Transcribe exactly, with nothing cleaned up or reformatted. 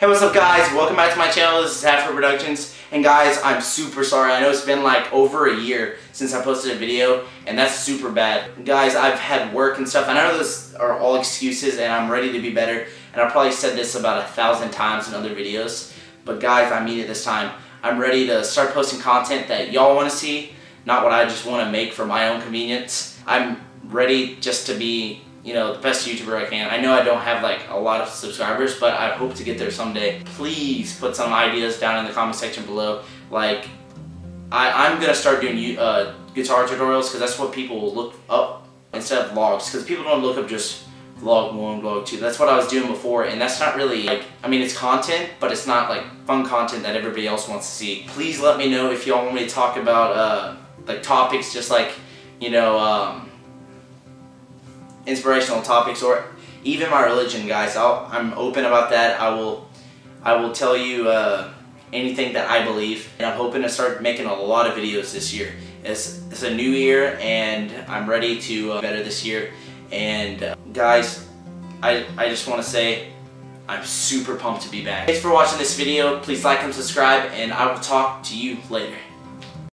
Hey, what's up guys? Welcome back to my channel. This is Halfway Productions, and guys, I'm super sorry. I know it's been like over a year since I posted a video, and that's super bad. Guys, I've had work and stuff, and I know those are all excuses, and I'm ready to be better, and I probably said this about a thousand times in other videos, but guys, I mean it this time. I'm ready to start posting content that y'all want to see, not what I just want to make for my own convenience. I'm ready just to be, you know, the best YouTuber I can. I know I don't have like a lot of subscribers, but I hope to get there someday. Please put some ideas down in the comment section below. Like, I, I'm gonna start doing uh, guitar tutorials because that's what people will look up instead of vlogs. Because people don't look up just vlog one, vlog two. That's what I was doing before, and that's not really like, I mean, it's content, but it's not like fun content that everybody else wants to see. Please let me know if y'all want me to talk about uh, like topics, just like, you know, um, inspirational topics, or even my religion, guys. I'll, I'm open about that. I will, I will tell you uh, anything that I believe, and I'm hoping to start making a lot of videos this year. It's, it's a new year, and I'm ready to uh, better this year. And uh, guys, I I just want to say I'm super pumped to be back. Thanks for watching this video. Please like and subscribe, and I will talk to you later.